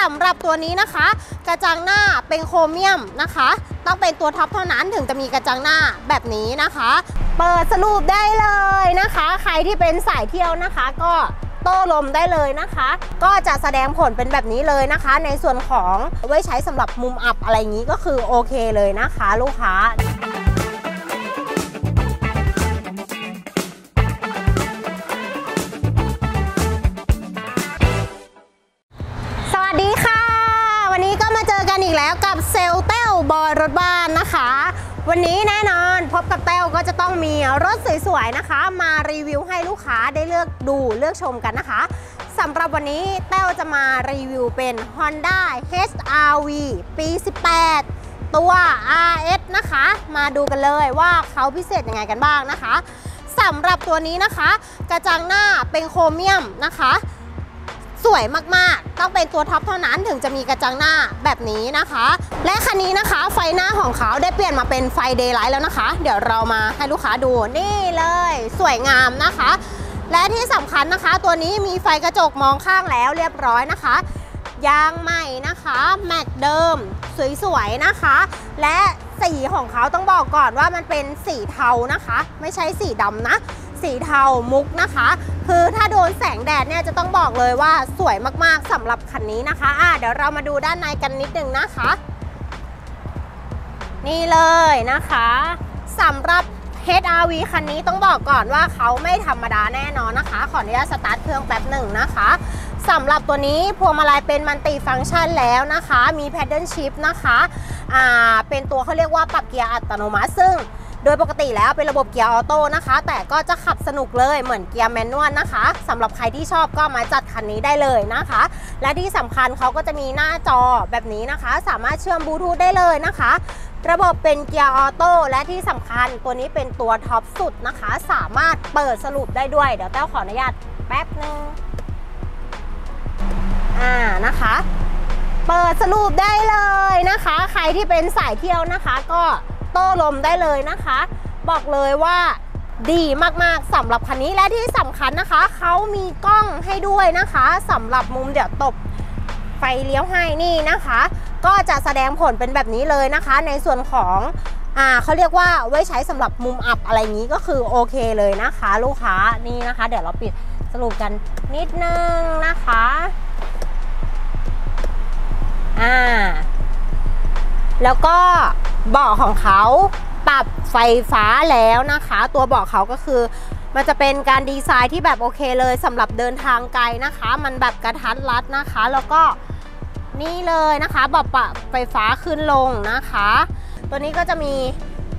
สำหรับตัวนี้นะคะกระจังหน้าเป็นโครเมียมนะคะต้องเป็นตัวท็อปเท่านั้นถึงจะมีกระจังหน้าแบบนี้นะคะเปิดสลูปได้เลยนะคะใครที่เป็นสายเที่ยวนะคะก็โต้ลมได้เลยนะคะก็จะแสดงผลเป็นแบบนี้เลยนะคะในส่วนของไว้ใช้สำหรับมุมอับอะไรอย่างนี้ก็คือโอเคเลยนะคะลูกค้ากับเซลล์แต้วบอยรถบ้านนะคะวันนี้แน่นอนพบกับแต้วก็จะต้องมีรถสวยๆนะคะมารีวิวให้ลูกค้าได้เลือกดูเลือกชมกันนะคะสำหรับวันนี้แต้วจะมารีวิวเป็น Honda HR-V ปี 18 ตัว RS นะคะมาดูกันเลยว่าเขาพิเศษยังไงกันบ้างนะคะสำหรับตัวนี้นะคะกระจังหน้าเป็นโครเมียมนะคะสวยมากๆต้องเป็นตัวท็อปเท่านั้นถึงจะมีกระจังหน้าแบบนี้นะคะและคันนี้นะคะไฟหน้าของเขาได้เปลี่ยนมาเป็นไฟ Daylight แล้วนะคะเดี๋ยวเรามาให้ลูกค้าดูนี่เลยสวยงามนะคะและที่สำคัญนะคะตัวนี้มีไฟกระจกมองข้างแล้วเรียบร้อยนะคะยางใหม่นะคะแม็กเดิมสวยๆนะคะและสีของเขาต้องบอกก่อนว่ามันเป็นสีเทานะคะไม่ใช่สีดำนะสีเทามุกนะคะคือถ้าโดนแสงแดดเนี่ยจะต้องบอกเลยว่าสวยมากๆสำหรับคันนี้นะคะเดี๋ยวเรามาดูด้านในกันนิดนึงนะคะนี่เลยนะคะสำหรับ HR-V คันนี้ต้องบอกก่อนว่าเขาไม่ธรรมดาแน่นอนนะคะขออนุญาตสตาร์ทเครื่องแป๊บหนึ่งนะคะสำหรับตัวนี้พวงมาลัยเป็นมัลติฟังก์ชันแล้วนะคะมีแพดเดิลชิฟต์นะคะเป็นตัวเขาเรียกว่าปรับเกียร์อัตโนมัติซึ่งโดยปกติแล้วเป็นระบบเกียร์ออโต้นะคะแต่ก็จะขับสนุกเลยเหมือนเกียร์แมนนวลนะคะสำหรับใครที่ชอบก็มาจัดคันนี้ได้เลยนะคะและที่สำคัญเขาก็จะมีหน้าจอแบบนี้นะคะสามารถเชื่อมบลูทูธได้เลยนะคะระบบเป็นเกียร์ออโต้และที่สำคัญตัวนี้เป็นตัวท็อปสุดนะคะสามารถเปิดสลูปได้ด้วยเดี๋ยวแต้วขออนุญาตแป๊บนึงนะคะเปิดสลูปได้เลยนะคะใครที่เป็นสายเที่ยวนะคะก็โต้ลมได้เลยนะคะบอกเลยว่าดีมากๆสำหรับคันนี้และที่สำคัญนะคะเขามีกล้องให้ด้วยนะคะสำหรับมุมเดี๋ยวตบไฟเลี้ยวให้นี่นะคะก็จะแสดงผลเป็นแบบนี้เลยนะคะในส่วนของเขาเรียกว่าไว้ใช้สำหรับมุมอับอะไรอย่างนี้ก็คือโอเคเลยนะคะลูกค้านี่นะคะเดี๋ยวเราปิดสรุปกันนิดนึงนะคะแล้วก็เบาะของเขาปรับไฟฟ้าแล้วนะคะตัวเบาะเขาก็คือมันจะเป็นการดีไซน์ที่แบบโอเคเลยสำหรับเดินทางไกลนะคะมันแบบกระทัดรัดนะคะแล้วก็นี่เลยนะคะเบาะปรับไฟฟ้าขึ้นลงนะคะตัวนี้ก็จะมี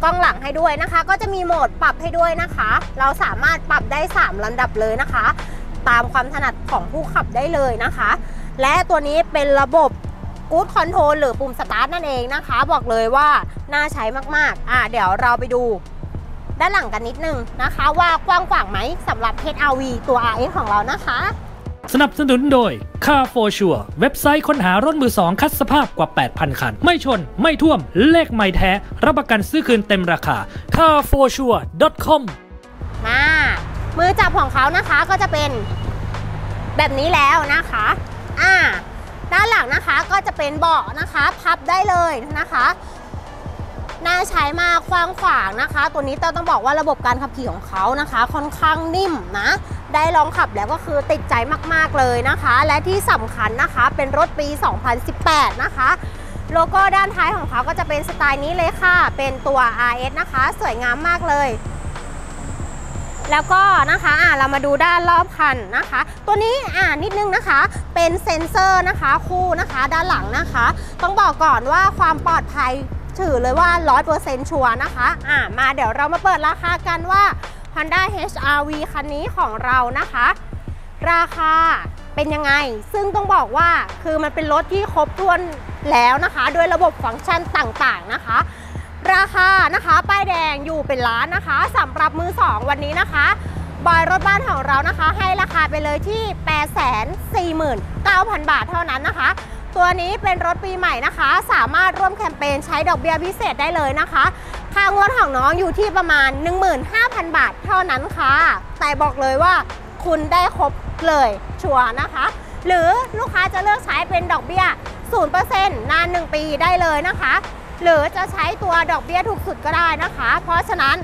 กล้องหลังให้ด้วยนะคะก็จะมีโหมดปรับให้ด้วยนะคะเราสามารถปรับได้3ลำดับเลยนะคะตามความถนัดของผู้ขับได้เลยนะคะและตัวนี้เป็นระบบ Good Control หรือปุ่มสตาร์ทนั่นเองนะคะบอกเลยว่าน่าใช้มากๆเดี๋ยวเราไปดูด้านหลังกันนิดนึงนะคะว่ากว้างขวางไหมสำหรับ HR-V ตัว RS ของเรานะคะสนับสนุนโดย Car4sure เว็บไซต์ค้นหารถมือสองคัดสภาพกว่า 8,000 คันไม่ชนไม่ท่วมเลขใหม่แท้รับประกันซื้อคืนเต็มราคา Car4sure.com มือจับของเขานะคะก็จะเป็นแบบนี้แล้วนะคะด้านหลังนะคะก็จะเป็นเบาะนะคะพับได้เลยนะคะน่าใช้มากกว้างขวางนะคะตัวนี้ต้องบอกว่าระบบการขับขี่ของเขานะคะค่อนข้างนิ่มนะได้ลองขับแล้วก็คือติดใจมากๆเลยนะคะและที่สำคัญนะคะเป็นรถปี 2018 นะคะโลโก้ด้านท้ายของเขาก็จะเป็นสไตล์นี้เลยค่ะเป็นตัว RS นะคะสวยงามมากเลยแล้วก็นะคะเรามาดูด้านรอบคันนะคะตัวนี้นิดนึงนะคะเป็นเซ็นเซอร์นะคะคู่นะคะด้านหลังนะคะต้องบอกก่อนว่าความปลอดภัยถือเลยว่า 100% ชัวร์นะคะมาเดี๋ยวเรามาเปิดราคากันว่า Honda HR-V คันนี้ของเรานะคะราคาเป็นยังไงซึ่งต้องบอกว่าคือมันเป็นรถที่ครบถ้วนแล้วนะคะด้วยระบบฟังก์ชันต่างๆนะคะราคานะคะป้ายแดงอยู่เป็นล้านนะคะสำหรับมือสองวันนี้นะคะบอยรถบ้านของเรานะคะให้ราคาไปเลยที่ 849,000 บาทเท่านั้นนะคะตัวนี้เป็นรถปีใหม่นะคะสามารถร่วมแคมเปญใช้ดอกเบี้ยพิเศษได้เลยนะคะค่างวดของน้องอยู่ที่ประมาณ 15,000 บาทเท่านั้นค่ะแต่บอกเลยว่าคุณได้ครบเลยชัวร์นะคะ หรือลูกค้าจะเลือกใช้เป็นดอกเบี้ย 0% นาน1ปีได้เลยนะคะหรือจะใช้ตัวดอกเบี้ยถูกสุดก็ได้นะคะเพราะฉะนั้น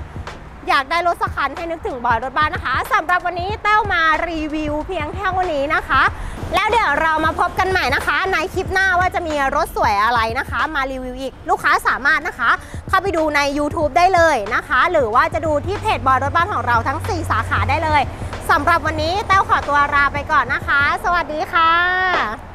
อยากได้รถสักคันให้นึกถึงบอยรถบ้านนะคะสำหรับวันนี้แต้วมารีวิวเพียงแค่วันนี้นะคะแล้วเดี๋ยวเรามาพบกันใหม่นะคะในคลิปหน้าว่าจะมีรถสวยอะไรนะคะมารีวิวอีกลูกค้าสามารถนะคะเข้าไปดูใน YouTube ได้เลยนะคะหรือว่าจะดูที่เพจบอยรถบ้านของเราทั้ง4สาขาได้เลยสำหรับวันนี้แต้วขอตัวลาไปก่อนนะคะสวัสดีค่ะ